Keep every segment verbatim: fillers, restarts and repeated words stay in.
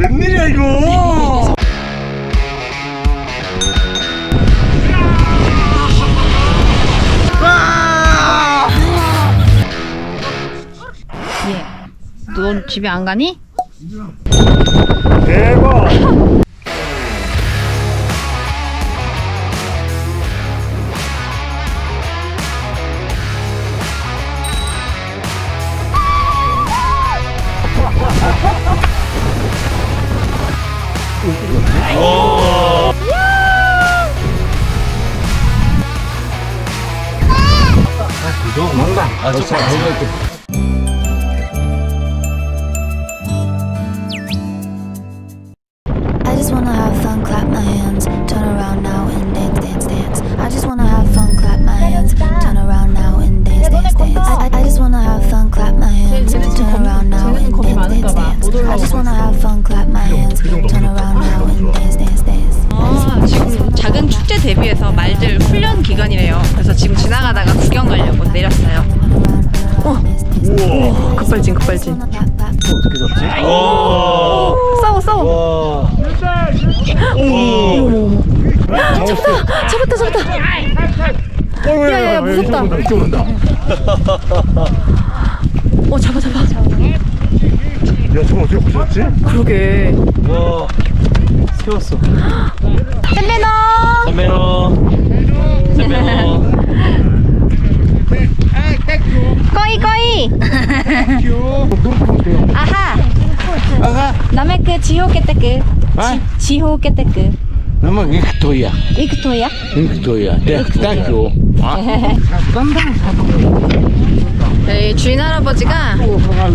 웬일이야 이거. 예. 넌 집에 안 가니? 대박. 아, 좋다. I just wanna have fun, clap my hands, turn around now and dance, dance, dance. I just wanna have fun, clap my hands, turn around now and dance, dance, dance. I just wanna have fun, clap my hands, turn around now and dance, dance, dance. I just wanna have fun, clap my hands, turn around now and dance, dance, dance. 아, 지금 작은 축제 대비해서 말들 훈련 기간이래요. 그래서 지금 지나가다가 구경 가려고 내렸어요. 어. 우와. 급발진 급발진. 어, 어떻게 잡지? 오. 싸워 싸워. 오. 오. 잡았다 잡았다 잡았다. 야야야 무섭다. 어 잡아 잡아. 야 저거 어떻게 붙였지? 그러게. 와 세웠어. 샌메노. 샌메노. 샌메노. 거이 거이. 아하. 아하. 남의 그 지호께 때그. 지호께 때그. 남은 익토야. 익토야? 익토야. 땡큐. 저희 주인 할아버지가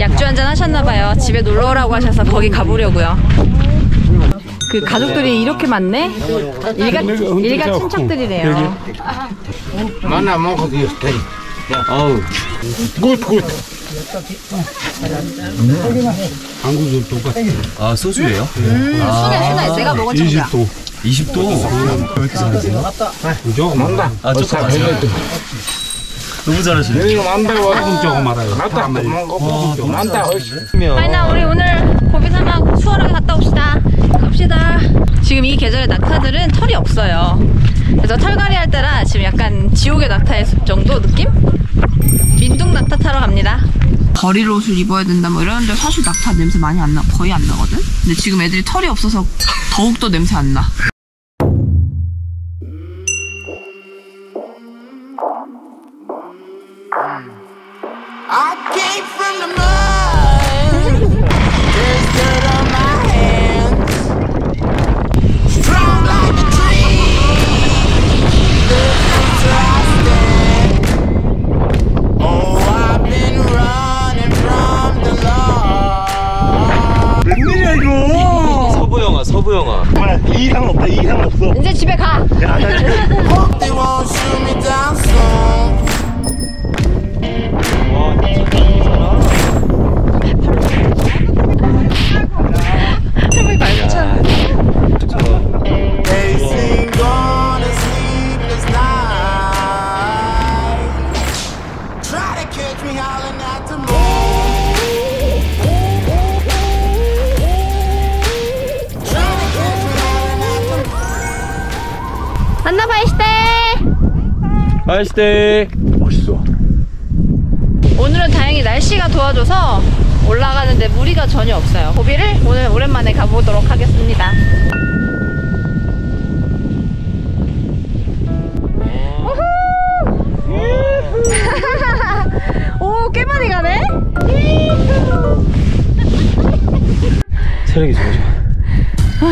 약주 한잔 하셨나봐요. 집에 놀러 오라고 하셔서 거기 가보려고요. 그 가족들이 이렇게 많네? 일가 일가 친척들이래요. 만나 먹어도 돼. 아우 굿굿. 한국은 똑같아. 아 소주예요? 음 순해 순해. 제가 먹은 정도야. 이십 도 이십 도. 저거 만다. 아 조금 만다. 너무 잘하시네. 내일 만다 와서 저거 말아요. 나도 안 먹어. 만다. 아이나 우리 오늘 고비사막 수월하게 갔다 옵시다. 갑시다. 지금 이 계절의 낙타들은 털이 없어요. 그래서 털갈이 할 때라 지금 약간 지옥의 낙타의 숲 정도 느낌? 민둥 낙타 타러 갑니다. 거릴 옷을 입어야 된다 뭐 이러는데 사실 낙타 냄새 많이 안 나, 거의 안 나거든? 근데 지금 애들이 털이 없어서 더욱더 냄새 안 나. 이제 집에 가. 야, 나 집에. 할머니 말 붙여. 아이스테 멋있어. 오늘은 다행히 날씨가 도와줘서 올라가는데 무리가 전혀 없어요. 고비를 오늘 오랜만에 가보도록 하겠습니다. 오, 꽤 많이 가네. 체력이 좋아 좋아.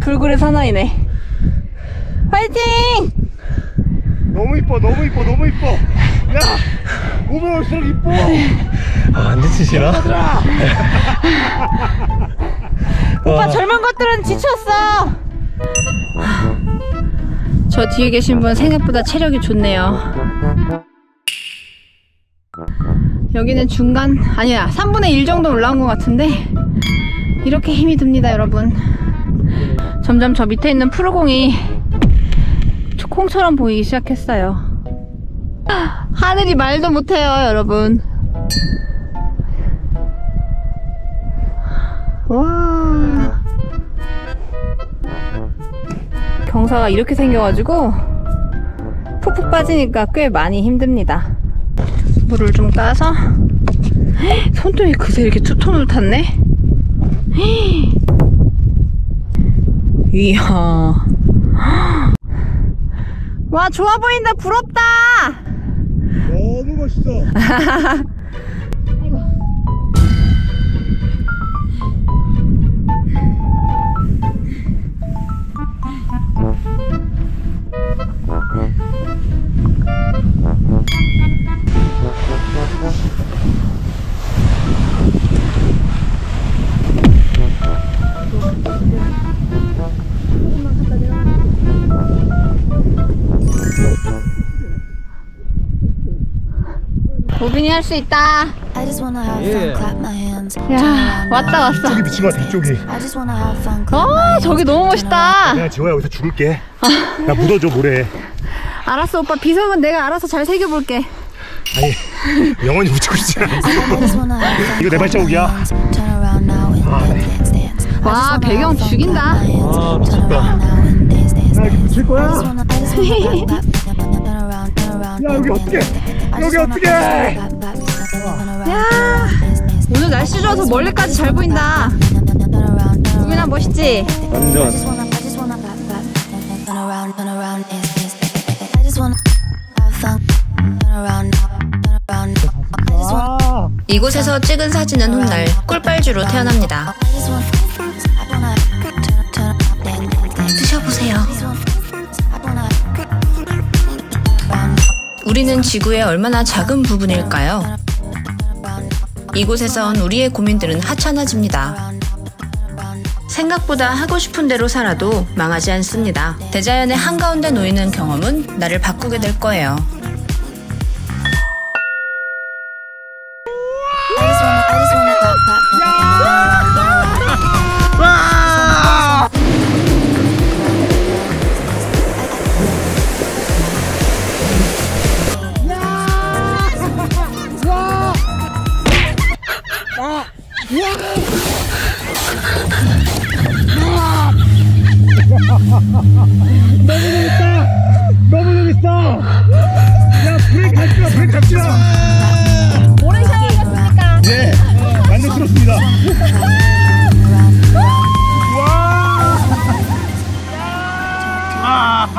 불굴의 사나이네. 화이팅! 너무 이뻐 너무 이뻐 너무 이뻐. 야 오면 올수록 이뻐. 아, 안 지치시나? 오빠 젊은 것들은 지쳤어. 저 뒤에 계신 분 생각보다 체력이 좋네요. 여기는 중간 아니야 삼분의 일 정도 올라온 것 같은데 이렇게 힘이 듭니다 여러분. 점점 저 밑에 있는 푸르공이 콩처럼 보이기 시작했어요. 하늘이 말도 못해요 여러분. 와, 경사가 이렇게 생겨가지고 푹푹 빠지니까 꽤 많이 힘듭니다. 물을 좀 까서. 헉, 손등이 그새 이렇게 투톤을 탔네. 헉, 이야. 헉. 와, 좋아 보인다. 부럽다. 너무 멋있어. 고빈이 할 수 있다. 예. 야, 왔다 왔어. 저기 비치마 뒤쪽이. 어, 저기 너무 멋있다. 내가 지호야 여기서 죽을게. 나 묻어줘 모래. 알았어 오빠, 비석은 내가 알아서 잘 새겨볼게. 아니 영원히 묻히고 있지 않아. 이거 내 발자국이야. 아. 와, 배경 죽인다. 아, 미쳤다. 야, 이거 묻힐 거야? 야, 여기 어떻게 여기 어떻게 야, 오늘 날씨 좋아서 멀리까지 잘 보인다. 우민아 멋있지? 완전. 와. 이곳에서 찍은 사진은 훗날 꿀빨주로 태어납니다. 드셔보세요. 우리는 지구의 얼마나 작은 부분일까요? 이곳에선 우리의 고민들은 하찮아집니다. 생각보다 하고 싶은 대로 살아도 망하지 않습니다. 대자연의 한가운데 놓이는 경험은 나를 바꾸게 될 거예요.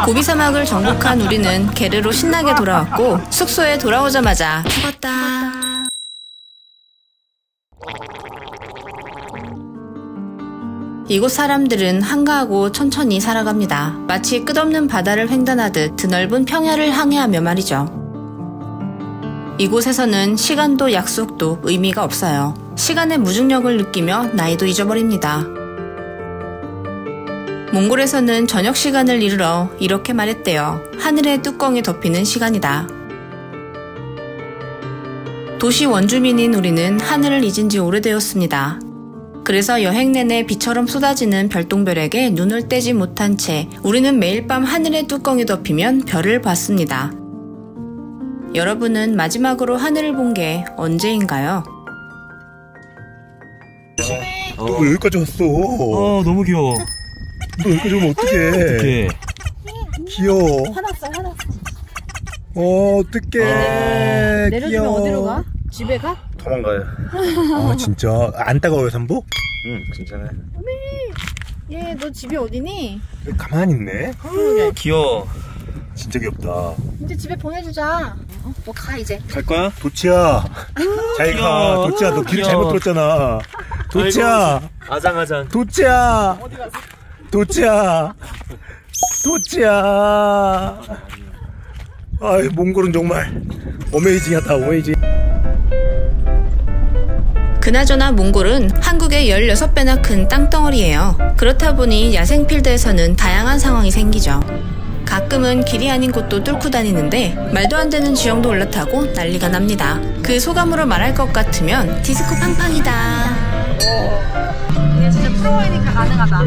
고비사막을 정복한 우리는 게르로 신나게 돌아왔고, 숙소에 돌아오자마자 죽었다. 이곳 사람들은 한가하고 천천히 살아갑니다. 마치 끝없는 바다를 횡단하듯 드넓은 평야를 항해하며 말이죠. 이곳에서는 시간도 약속도 의미가 없어요. 시간의 무중력을 느끼며 나이도 잊어버립니다. 몽골에서는 저녁 시간을 이르러 이렇게 말했대요. 하늘의 뚜껑이 덮이는 시간이다. 도시 원주민인 우리는 하늘을 잊은 지 오래되었습니다. 그래서 여행 내내 비처럼 쏟아지는 별똥별에게 눈을 떼지 못한 채 우리는 매일 밤 하늘의 뚜껑이 덮이면 별을 봤습니다. 여러분은 마지막으로 하늘을 본 게 언제인가요? 너 왜 여기까지 왔어? 어, 너무 귀여워. 너 여기까지 오면 어떡해. 어떡해. 귀여워. 화났어, 화났어. 어, 어떡해. 아, 내려주면 어디로 가? 집에 가? 도망가요. 아, 진짜. 안 따가워요, 삼보? 응, 괜찮아요. 어메, 얘, 너 집이 어디니? 왜 가만히 있네? 아, 귀여워. 진짜 귀엽다. 이제 집에 보내주자. 어? 뭐 가 이제. 갈 거야? 도치야. 잘 가. 도치야, 너 길 잘못 들었잖아. 도치야. 아장아장. 도치야. 어디 갔어? 도치야. 도치야. 아이, 몽골은 정말 어메이징하다. 어메이징. 그나저나 몽골은 한국의 열여섯 배나 큰 땅덩어리예요. 그렇다 보니 야생필드에서는 다양한 상황이 생기죠. 가끔은 길이 아닌 곳도 뚫고 다니는데 말도 안 되는 지형도 올라타고 난리가 납니다. 그 소감으로 말할 것 같으면 디스코 팡팡이다. 이게 진짜 프로이니까 가능하다.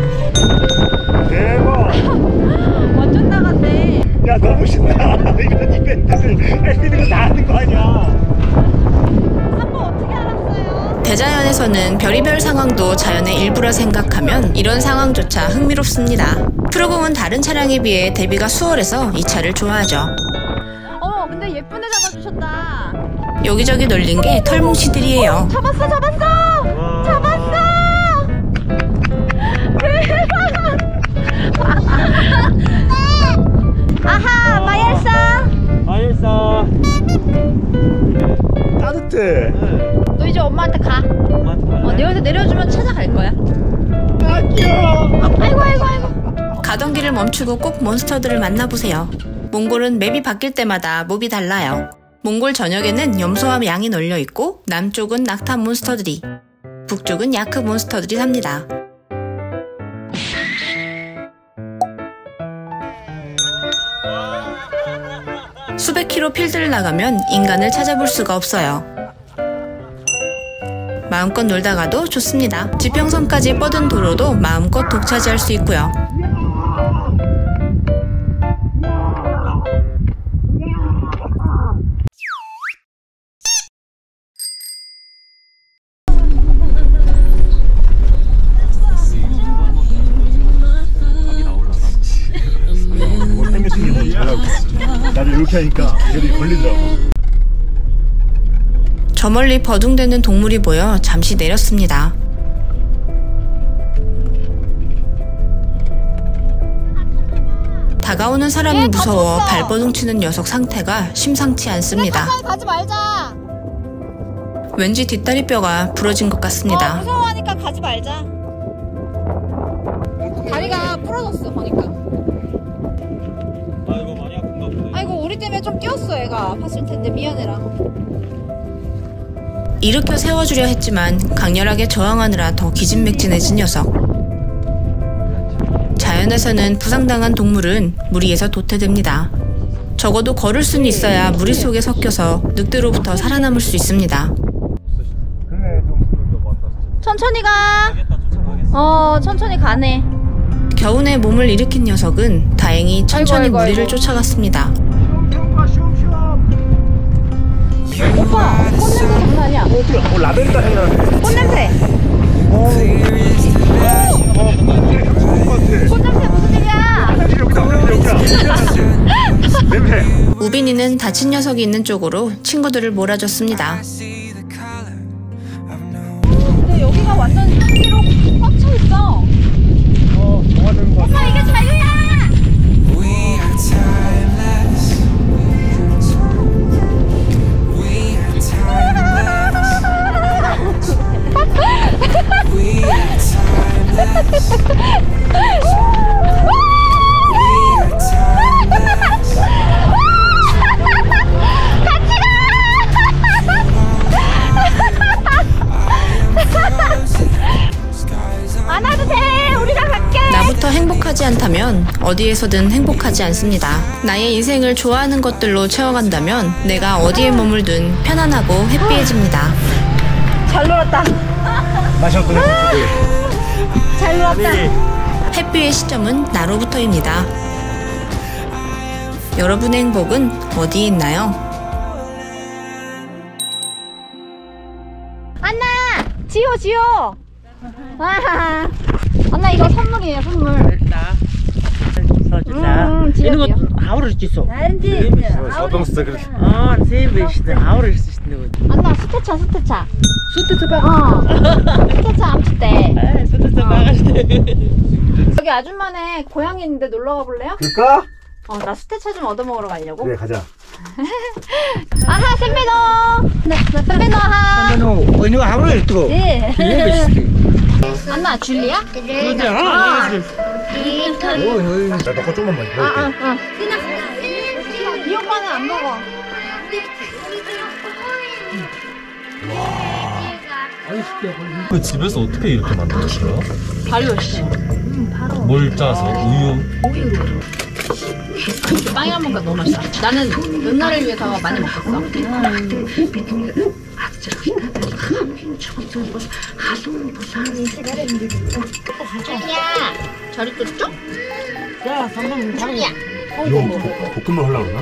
대박. 완전 나갔네. 야, 너무 신나. 이런 이벤트를 할 수 있는 거 다 하는 거 아니야. 삼보 어떻게 알았어요? 대자연의 현장에서는 별의별 상황도 자연의 일부라 생각하면 이런 상황조차 흥미롭습니다. 프로공은 다른 차량에 비해 대비가 수월해서 이 차를 좋아하죠. 어머, 근데 예쁜데 잡아주셨다. 여기저기 널린 게 털뭉치들이에요. 어, 잡았어 잡았어 와. 잡았어. 아하, 마열사 마열사 따뜻해. 너 이제 엄마한테 가. 엄마한테 가. 어, 내려서 내려주면 찾아갈 거야. 아, 귀여워. 아이고 아이고 아이고. 가던 길을 멈추고 꼭 몬스터들을 만나보세요. 몽골은 맵이 바뀔 때마다 몹이 달라요. 몽골 전역에는 염소와 양이 널려 있고, 남쪽은 낙타 몬스터들이, 북쪽은 야크 몬스터들이 삽니다. 수백 킬로 필드를 나가면 인간을 찾아볼 수가 없어요. 마음껏 놀다가도 좋습니다. 지평선까지 뻗은 도로도 마음껏 독차지할 수 있고요. 하니까 얘들이 걸리더라고. 저 멀리 버둥대는 동물이 보여 잠시 내렸습니다. 다가오는 사람이 무서워 발버둥 치는 녀석 상태가 심상치 않습니다. 가지 말자. 왠지 뒷다리뼈가 부러진 것 같습니다. 어, 무서워하니까 가지 말자. 다리가 부러졌어 보니까. 우리 때문에 좀 뛰었어. 애가 아팠을 텐데 미안해라. 일으켜 세워주려 했지만 강렬하게 저항하느라 더 기진맥진해진 녀석. 자연에서는 부상당한 동물은 무리에서 도태됩니다. 적어도 걸을 수는 있어야 무리 속에 섞여서 늑대로부터 살아남을 수 있습니다. 천천히 가. 어, 천천히 가네. 겨우내 몸을 일으킨 녀석은 다행히 천천히 아이고, 아이고, 무리를 아이고. 쫓아갔습니다. 오빠, 꽃냄새 장난 아니야. 어, 어떻게, 어, 라벤더 향나네. 꽃냄새. 오, 어, 냄새 좋은 것 같아. 꽃냄새 무슨 일이야? 여기다, 여기다. 냄새. 우빈이는 다친 녀석이 있는 쪽으로 친구들을 몰아줬습니다. 근데 여기가 완전 산기로 꽉 차 있어. 어, 정화된 거 같아. 오빠, 이게 자유야. 나부터 행복하지 않다면 어디에서든 행복하지 않습니다. 나의 인생을 좋아하는 것들로 채워간다면 내가 어디에 머물든 편안하고 해피해집니다. 잘 놀았다. 마셨구나. 잘 놀았다. 해피의 시점은 나로부터입니다. 여러분의 행복은 어디에 있나요? 안나! 지호 지호! 와. 안나 이거 선물이에요 선물. 됐다. 음, 이런 거 아우를 짓어. 난지. 아동스 그래. 아, 세미시네. 아우를 짓는 거. 안나 스테차 스테차. 스테차 봐. 어. 스테차 암치대. 에, 스테차 나가시대. 여기 아줌마네 고향에 있는데 놀러 와 볼래요? 그럴까? 어, 나 스테차 좀 얻어 먹으러 가려고. 그래, 가자. 아하, 샌베노. 나, 나 샌베노 아하. 샌베노. 어느 아우를 뜨고. 네. 안나 줄리야? 줄리야. 아. 오이, 나 너꺼 조금만 먹을게. 아, 아, 이 오빠는 안 먹어. 와. 그 집에서 어떻게 이렇게 만들었어요? 발효 씨. 뭘 짜서? 우유. 빵이 한 번가 너무 맛있어. 나는 옛날을 위해서 많이 먹었어. 야, 잘 익었죠? 야, 방금 방이야. 이거 볶음을 하려고 그러나?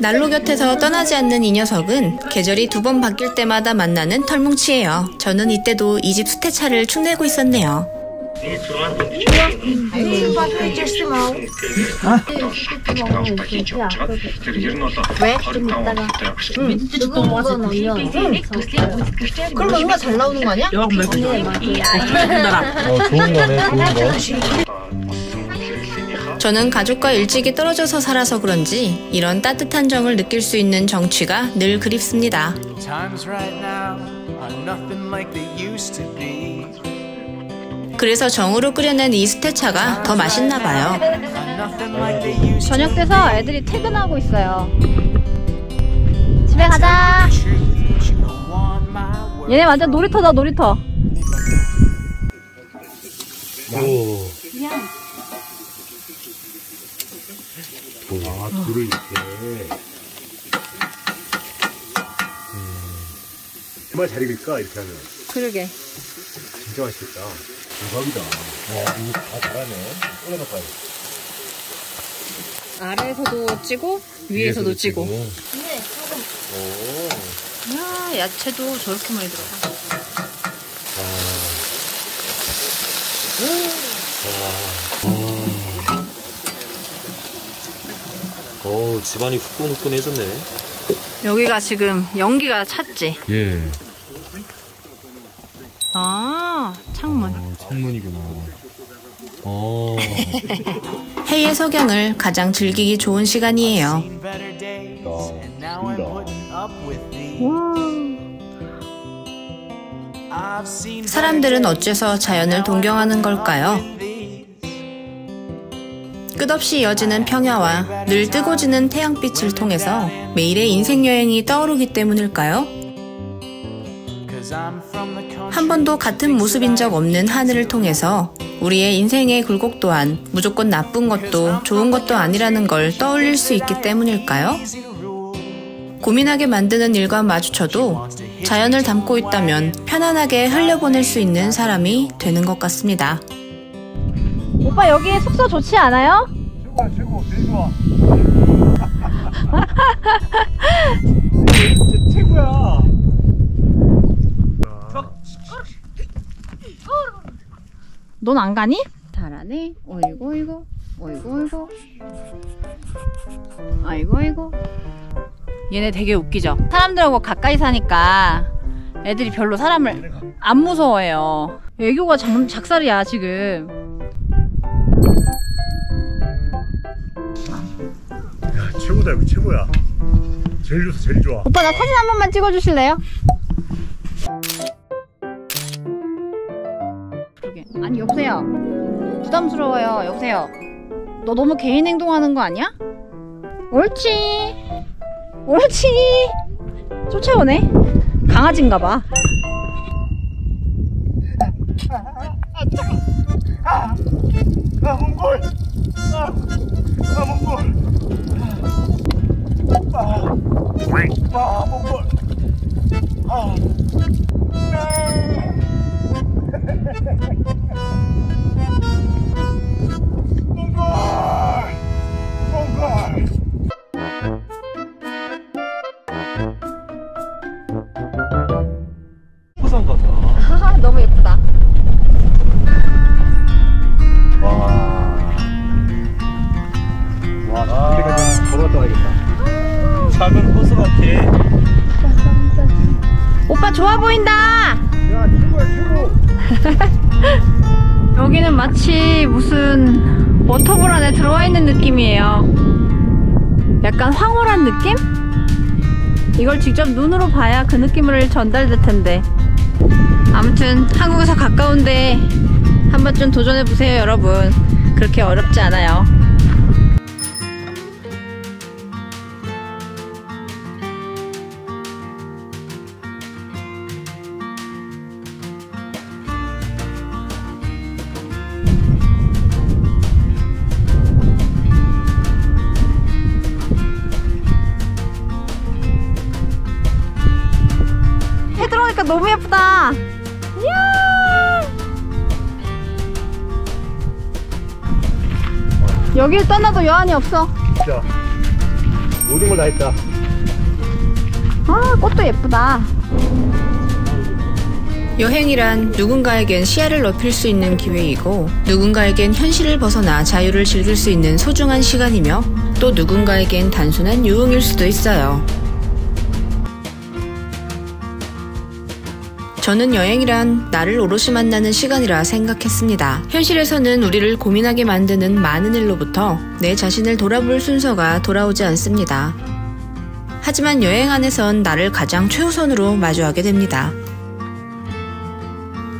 난로 곁에서 떠나지 않는 이 녀석은 계절이 두 번 바뀔 때마다 만나는 털뭉치예요. 저는 이때도 이 집 수태차를 축내고 있었네요. 그럼 뭔가 잘 나오는 거 아니야? 좋은 거네, 좋은 거. 저는 가족과 일찍이 떨어져서 살아서 그런지 이런 따뜻한 정을 느낄 수 있는 정취가 늘 그립습니다. 그래서 정으로 끓여낸 이 수태차가 더 맛있나 봐요. 저녁 돼서 애들이 퇴근하고 있어요. 집에 가자. 얘네 완전 놀이터다, 놀이터. 오. 아, 둘을 이렇게. 정말 잘 익을까? 이렇게 하면. 그러게. 진짜 맛있겠다. 대박이다. 와, 이거 다 잘하네. 올라가 봐요. 아래에서도 찌고, 위에서도 찌고. 네, 조금. 이야, 야채도 저렇게 많이 들어가. 와. 와. 오, 집안이 후끈후끈해졌네. 여기가 지금 연기가 찼지? 예. 아, 창문. 아, 창문이구나. 어. 해의 석양을 가장 즐기기 좋은 시간이에요. 와. 사람들은 어째서 자연을 동경하는 걸까요? 끝없이 이어지는 평야와 늘 뜨고 지는 태양빛을 통해서 매일의 인생여행이 떠오르기 때문일까요? 한 번도 같은 모습인 적 없는 하늘을 통해서 우리의 인생의 굴곡 또한 무조건 나쁜 것도 좋은 것도 아니라는 걸 떠올릴 수 있기 때문일까요? 고민하게 만드는 일과 마주쳐도 자연을 담고 있다면 편안하게 흘려보낼 수 있는 사람이 되는 것 같습니다. 오빠, 여기 숙소 좋지 않아요? 최고야, 최고. 제일 좋아. 진짜 최고야. 넌 안 가니? 달아네. 어이구 어이구 어이구 어이구 아이고 아이고. 얘네 되게 웃기죠? 사람들하고 가까이 사니까 애들이 별로 사람을 안 무서워해요. 애교가 장, 작살이야 지금. 최고다, 여기 최고야. 제일 좋아, 제일 좋아. 오빠, 나 사진 한 번만 찍어주실래요? 아니, 여보세요. 부담스러워요. 여보세요. 너 너무 개인 행동하는 거 아니야? 옳지. 옳지. 쫓아오네. 강아지인가 봐. 아, 아, 몽골. 아, 아, 몽골. 아, 너무 예쁘다. 작은 호수 같아. 오빠 좋아 보인다. 야, 최고야, 최고. 여기는 마치 무슨 워터볼 안에 들어와 있는 느낌이에요. 약간 황홀한 느낌? 이걸 직접 눈으로 봐야 그 느낌을 전달될 텐데. 아무튼 한국에서 가까운데 한 번쯤 도전해 보세요, 여러분. 그렇게 어렵지 않아요. 너무 예쁘다. 이야! 여길 떠나도 여한이 없어. 진짜. 모든 걸 다 했다. 아, 꽃도 예쁘다. 여행이란 누군가에겐 시야를 넓힐 수 있는 기회이고, 누군가에겐 현실을 벗어나 자유를 즐길 수 있는 소중한 시간이며, 또 누군가에겐 단순한 유흥일 수도 있어요. 저는 여행이란 나를 오롯이 만나는 시간이라 생각했습니다. 현실에서는 우리를 고민하게 만드는 많은 일로부터 내 자신을 돌아볼 순서가 돌아오지 않습니다. 하지만 여행 안에선 나를 가장 최우선으로 마주하게 됩니다.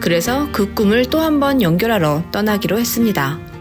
그래서 그 꿈을 또 한 번 연결하러 떠나기로 했습니다.